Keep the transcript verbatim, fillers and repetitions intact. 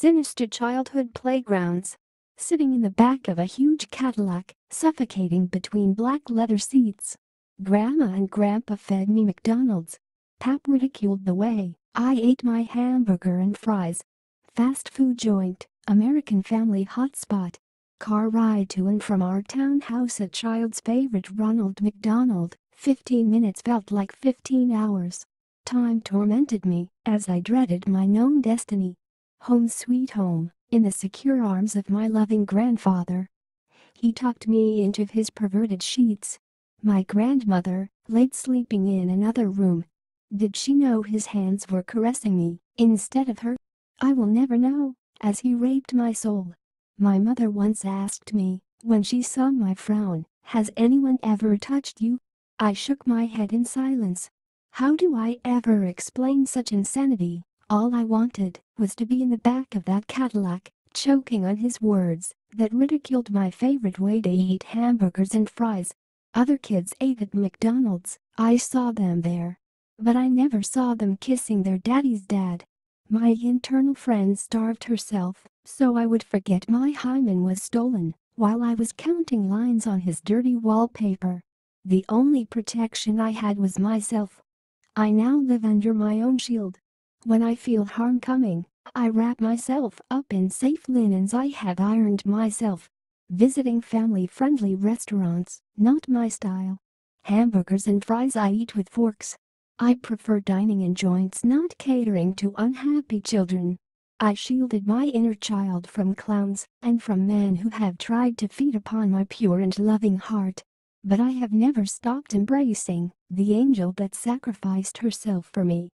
sinister childhood playgrounds, sitting in the back of a huge Cadillac, suffocating between black leather seats. Grandma and Grandpa fed me McDonald's. Pap ridiculed the way I ate my hamburger and fries. Fast food joint, American family hotspot. Car ride to and from our townhouse at child's favorite Ronald McDonald, fifteen minutes felt like fifteen hours. Time tormented me, as I dreaded my known destiny. Home sweet home, in the secure arms of my loving grandfather. He tucked me into his perverted sheets. My grandmother, laid sleeping in another room. Did she know his hands were caressing me, instead of her? I will never know, as he raped my soul. My mother once asked me, when she saw my frown, "Has anyone ever touched you?" I shook my head in silence. How do I ever explain such insanity? All I wanted was to be in the back of that Cadillac, choking on his words that ridiculed my favorite way to eat hamburgers and fries. Other kids ate at McDonald's, I saw them there. But I never saw them kissing their daddy's dad. My internal friend starved herself, so I would forget my hymen was stolen, while I was counting lines on his dirty wallpaper. The only protection I had was myself. I now live under my own shield. When I feel harm coming, I wrap myself up in safe linens I have ironed myself. Visiting family-friendly restaurants, not my style. Hamburgers and fries I eat with forks. I prefer dining in joints not catering to unhappy children. I shielded my inner child from clowns and from men who have tried to feed upon my pure and loving heart. But I have never stopped embracing the angel that sacrificed herself for me.